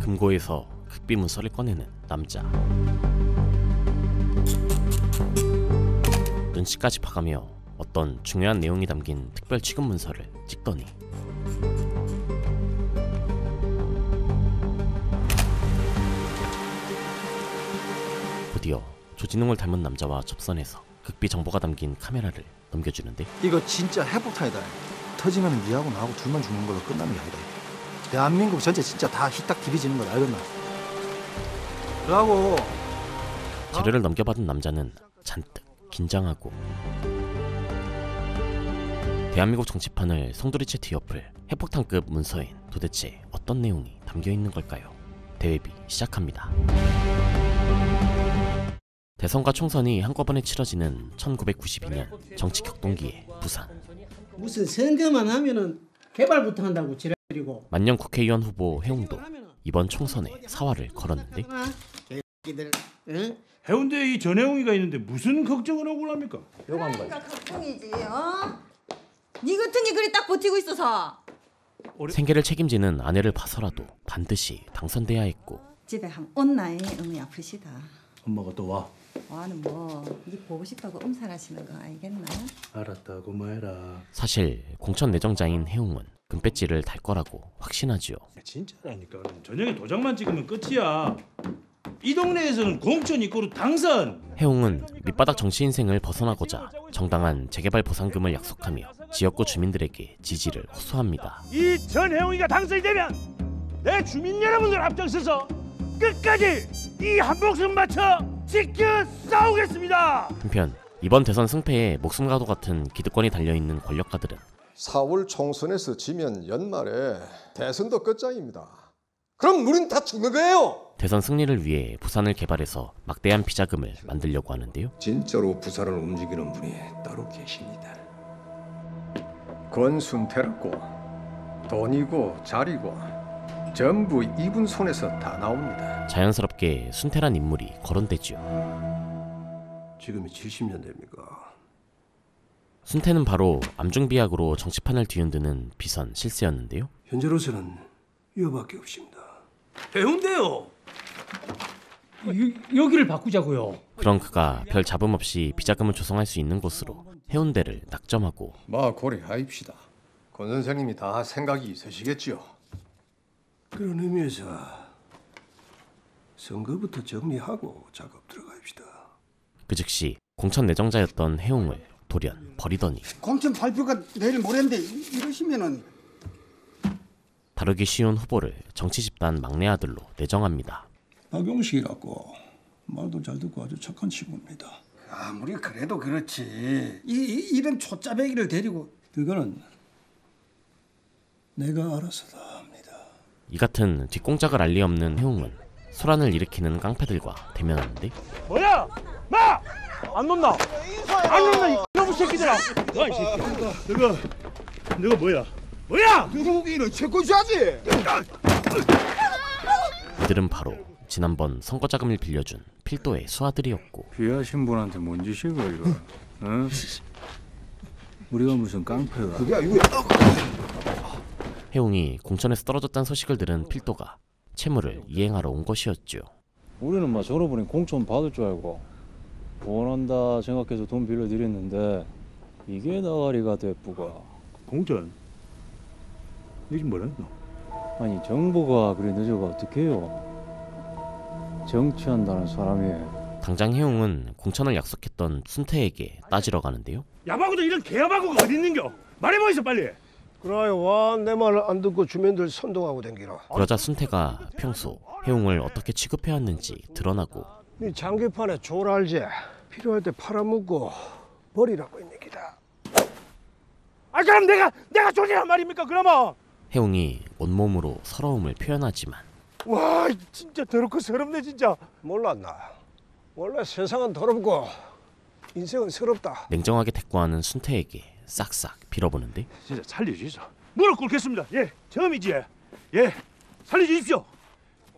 금고에서 극비문서를 꺼내는 남자. 눈치까지 봐가며 어떤 중요한 내용이 담긴 특별 취급 문서를 찍더니 드디어 조진웅을 닮은 남자와 접선해서 극비 정보가 담긴 카메라를 넘겨주는데, 이거 진짜 핵폭탄이다. 터지면 니하고 나하고 둘만 죽는 걸로 끝나는 게 아니다. 대한민국 전체 진짜 다 히딱 길이지는 걸 알겠나? 그러고 자료를 넘겨받은 남자는 잔뜩 긴장하고 대한민국 정치판을 송두리째 뒤엎을 핵폭탄급 문서인, 도대체 어떤 내용이 담겨있는 걸까요? 대외비 시작합니다. 대선과 총선이 한꺼번에 치러지는 1992년 정치 격동기의 부산. 무슨 선거만 하면은 개발부터 한다고 지랄이고. 만년 국회의원 후보 해웅도 이번 총선에 사활을 걸었는데, 해운대에 이 전해웅이가 있는데 무슨 걱정을 하고 합니까? 그러니까 걱정이지. 어? 니 같은 게 그리 딱 버티고 있어서. 생계를 책임지는 아내를 봐서라도 반드시 당선돼야 했고. 집에 한 온나이 어머니 아프시다. 엄마가 또 와. 와는 뭐, 니 보고 싶다고 엄살하시는 거 알겠나? 알았다고 말해라. 사실 공천 내정자인 해웅은 금배지를 달 거라고 확신하지요. 진짜라니까. 저녁에 도장만 찍으면 끝이야. 이 동네에서는 공천 입고로 당선! 해웅은 밑바닥 정치 인생을 벗어나고자 정당한 재개발 보상금을 약속하며 지역구 주민들에게 지지를 호소합니다. 이 전해웅이가 당선이 되면 내 주민 여러분들 앞장서서 끝까지 이 한 목숨 맞춰 지켜 싸우겠습니다. 한편 이번 대선 승패에 목숨과도 같은 기득권이 달려있는 권력가들은 4월 총선에서 지면 연말에 대선도 끝장입니다. 그럼 우린 다 죽는 거예요. 대선 승리를 위해 부산을 개발해서 막대한 비자금을 만들려고 하는데요. 진짜로 부산을 움직이는 분이 따로 계십니다. 권순태라고 돈이고 자리고 전부 이분 손에서 다 나옵니다. 자연스럽게 순태란 인물이 거론되죠. 지금이 70년대입니까? 순태는 바로 암중비약으로 정치판을 뒤흔드는 비선 실세였는데요. 현재로서는 이거밖에 없습니다. 해운대요. 여기를 바꾸자고요. 그런 그가 별 잡음 없이 비자금을 조성할 수 있는 곳으로 해운대를 낙점하고 마 고려하입시다. 권 선생님이 다 생각이 있으시겠지요. 그런 의미에서 선거부터 정리하고 작업 들어갑시다. 그 즉시 공천 내정자였던 해웅을 돌연 버리더니, 공천 발표가 내일 모레인데 이러시면은, 다루기 쉬운 후보를 정치 집단 막내 아들로 내정합니다. 박용식이라고 말도 잘 듣고 아주 착한 친구입니다. 아무리 그래도 그렇지 이런 초짜배기를 데리고. 그거는 내가 알아서 다 합니다. 이 같은 뒷공작을 알리 없는 해웅은 소란을 일으키는 깡패들과 대면하는데, 뭐야! 마! 안 논나! 안 논나 이 X놈의 새끼들아! 너 이 새끼야! 너가 뭐야? 뭐야! 누구기는 채권자지! 이들은 바로 지난번 선거자금을 빌려준 필도의 수하들이었고. 비하신 분한테 뭔 짓이고 이거? 응? 우리가 무슨 깡패가? 해웅이 공천에서 떨어졌다는 소식을 들은 필도가 채무를 이행하러 온 것이었죠. 우리는 막 저러분이 공천 받을 줄 알고 원한다 생각해서 돈 빌려드렸는데 이게 나가리가 대뿌가. 공천? 이 좀 뭐라 했노? 아니 정부가 그래 늦어가 어떡해요. 정치한다는 사람이. 당장 해웅은 공천을 약속했던 순태에게 따지러 가는데요. 야바구도 이런 개야바구가 어디 있는겨? 말해보이소 빨리. 그래요. 와, 내 말을 안 듣고 주민들 선동하고 댕기라. 그러자 순태가 평소 해웅을 어떻게 취급해왔는지 드러나고, 네 장기판에 줄 알지? 필요할 때 팔아먹고 버리라고 있는 기다. 아 그럼 내가 조지란 말입니까 그러면? 해웅이 온몸으로 서러움을 표현하지만, 와 진짜 더럽고 서럽네 진짜. 몰랐나? 원래 세상은 더럽고 인생은 서럽다. 냉정하게 대꾸하는 순태에게 싹싹 빌어보는데, 진짜 살려주십시오. 무릎 꿇겠습니다. 예, 처음이지. 예, 살려주십시오.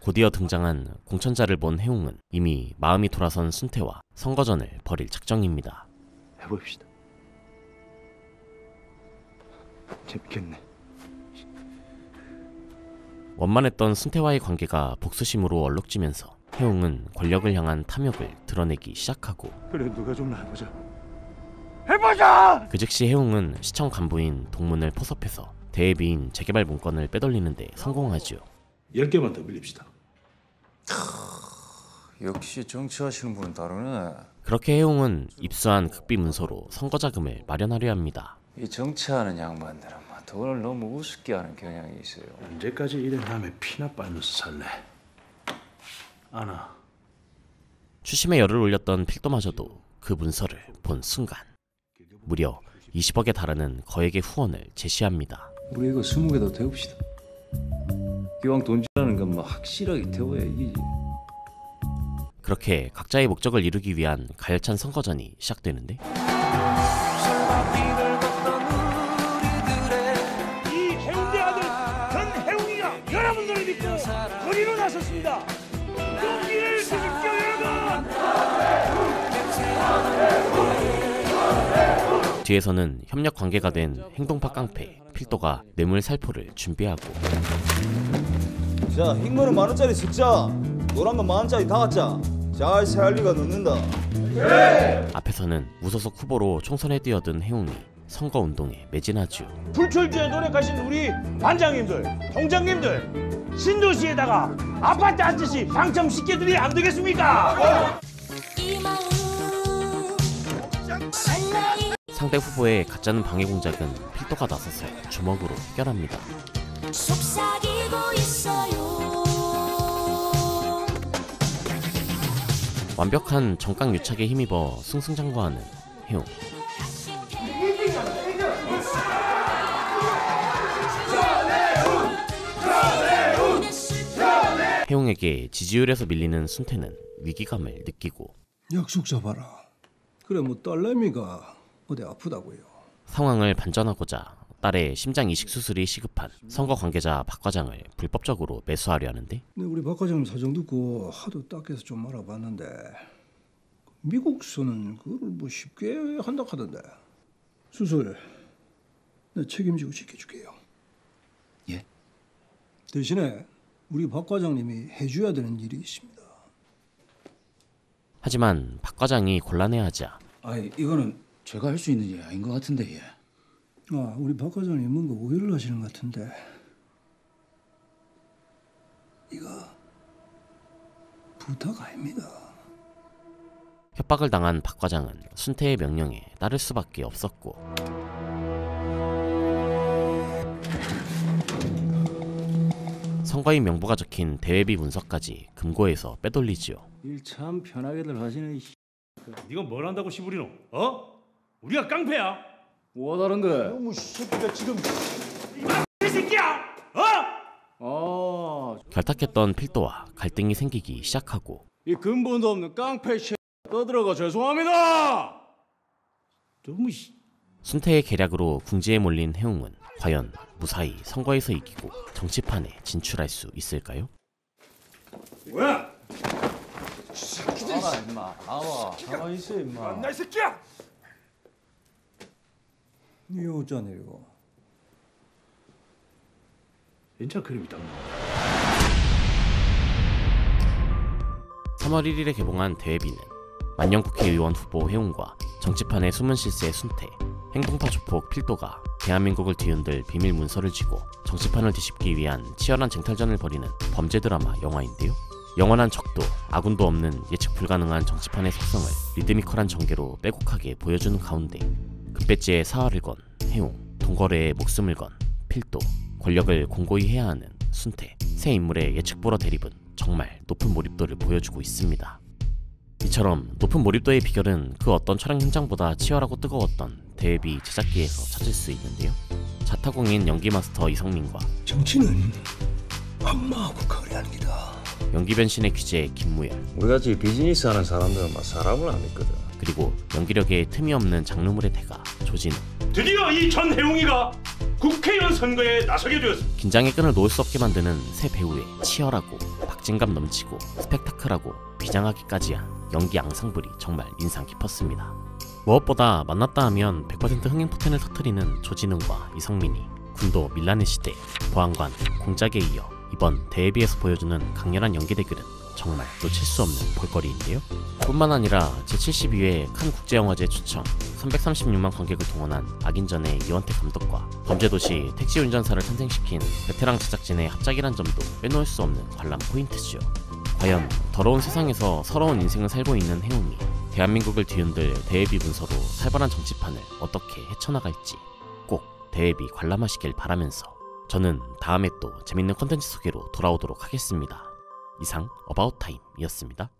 곧이어 등장한 공천자를 본 해웅은 이미 마음이 돌아선 순태와 선거전을 벌일 작정입니다. 해봅시다. 재밌겠네. 원만했던 순태와의 관계가 복수심으로 얼룩지면서 해웅은 권력을 향한 탐욕을 드러내기 시작하고, 그래 누가 좀 해보자. 해보자! 그 즉시 해웅은 시청 간부인 동문을 포섭해서 대외비인 재개발 문건을 빼돌리는데 성공하죠. 10개만 더 빌립시다. 역시 정치하시는 분은 다르네. 그렇게 해웅은 입수한 극비 문서로 선거자금을 마련하려 합니다. 이 정치하는 양반들은 돈을 너무 우습게 하는 경향이 있어요. 언제까지 이런 남의 피나 빨면서 살래? 아나. 추심에 열을 올렸던 필도마저도 그 문서를 본 순간 무려 20억에 달하는 거액의 후원을 제시합니다. 우리 이거 20개 더 태웁시다. 기왕 돈질하는 건 뭐 확실하게 태워야 이기지. 그렇게 각자의 목적을 이루기 위한 가열찬 선거전이 시작되는데, 이 해운대 아들 전 해웅이가 여러분들을 믿고 거리로 나섰습니다. 용기를 주십시오 여러분. 뒤에서는 협력 관계가 된 행동파 깡패 필도가 뇌물 살포를 준비하고, 자 흰거는 10,000원짜리 진짜 노란건 10,000원짜리 다 갖자. 잘 세알리가 넣는다. 네! 앞에서는 무소속 후보로 총선에 뛰어든 해웅이 선거운동에 매진하죠. 불철주야 노력하신 우리 반장님들, 동장님들, 신도시에다가 아파트 한 채씩 당첨시켜드리면 안 되겠습니까? 상대 후보의 가짜는 방해 공작은 필도가 나서서 주먹으로 해결합니다. 속삭이고 있어요. 완벽한 정강 유착에 힘입어 승승장구하는 해웅. 해웅에게 지지율에서 밀리는 순태는 위기감을 느끼고, 약속 잡아라. 그래 뭐 딸내미가 어디 아프다고요. 상황을 반전하고자 딸의 심장 이식 수술이 시급한 선거 관계자 박 과장을 불법적으로 매수하려 하는데, 네, 우리 박 과장님 사정 듣고 하도 닦여서 좀 알아봤는데 미국서는 그걸 뭐 쉽게 한다 하던데, 수술 내 책임지고 지켜줄게요. 예? 대신에 우리 박 과장님이 해줘야 되는 일이 있습니다. 하지만 박 과장이 곤란해하자, 아니 이거는 제가 할 수 있는 일이 아닌 것 같은데. 예. 아, 우리 박 과장님 뭔가 오해를 하시는 것 같은데, 이거 부탁 아닙니다. 협박을 당한 박 과장은 순태의 명령에 따를 수밖에 없었고, 선거인 명부가 적힌 대외비 문서까지 금고에서 빼돌리지요. 일 참 편하게들 하시네. 네가 뭘 한다고 시부리노? 어? 우리가 깡패야? 뭐 다른데? 너무 새끼가 지금 이 새끼야! 어? 아, 결탁했던 필도와 갈등이 생기기 시작하고, 이 근본도 없는 깡패 씨 떠들어가 죄송합니다. 너무 순태의 계략으로 궁지에 몰린 해웅은 과연 무사히 선거에서 이기고 정치판에 진출할 수 있을까요? 뭐야? 새끼들! 나와 임마, 나와. 가만히 있어 임마. 나 이 새끼야! 이 어쩌네 이거. 인자 그림이다. 3월 1일에 개봉한 대외비는 만년 국회의원 후보 해웅과 정치판의 숨은 실세 순태, 행동파 조폭 필도가 대한민국을 뒤흔들 비밀 문서를 쥐고 정치판을 뒤집기 위한 치열한 쟁탈전을 벌이는 범죄 드라마 영화인데요. 영원한 적도 아군도 없는 예측 불가능한 정치판의 속성을 리드미컬한 전개로 빼곡하게 보여주는 가운데, 급배지에 사활을 건 해웅, 동거래에 목숨을 건 필도, 권력을 공고히 해야 하는 순태, 세 인물의 예측불허 대립은 정말 높은 몰입도를 보여주고 있습니다. 이처럼 높은 몰입도의 비결은 그 어떤 촬영 현장보다 치열하고 뜨거웠던 대외비 제작기에서 찾을 수 있는데요. 자타공인 연기 마스터 이성민과 정치는 악마하고 거래하는 기다. 연기 변신의 귀재 김무열, 우리같이 비즈니스 하는 사람들은 막 사람을 안 믿거든. 그리고 연기력에 틈이 없는 장르물의 태가 조진웅. 드디어 이 전 해웅이가 국회의원 선거에 나서게 되었습니다. 긴장의 끈을 놓을 수 없게 만드는 새 배우의 치열하고 박진감 넘치고 스펙타클하고 비장하기까지 한 연기 앙상블이 정말 인상 깊었습니다. 무엇보다 만났다 하면 100% 흥행포텐을 터뜨리는 조진웅과 이성민이 군도 밀라네시대, 보안관, 공작에 이어 이번 대외비에서 보여주는 강렬한 연기 대결은 정말 놓칠 수 없는 볼거리인데요. 뿐만 아니라 제72회 칸국제영화제 초청 336만 관객을 동원한 악인전의 이원태 감독과 범죄도시 택시운전사를 탄생시킨 베테랑 제작진의 합작이란 점도 빼놓을 수 없는 관람 포인트죠. 과연 더러운 세상에서 서러운 인생을 살고 있는 해웅이 대한민국을 뒤흔들 대외비 문서로 살벌한 정치판을 어떻게 헤쳐나갈지 꼭 대외비 관람하시길 바라면서 저는 다음에 또 재밌는 컨텐츠 소개로 돌아오도록 하겠습니다. 이상 어바웃타임이었습니다.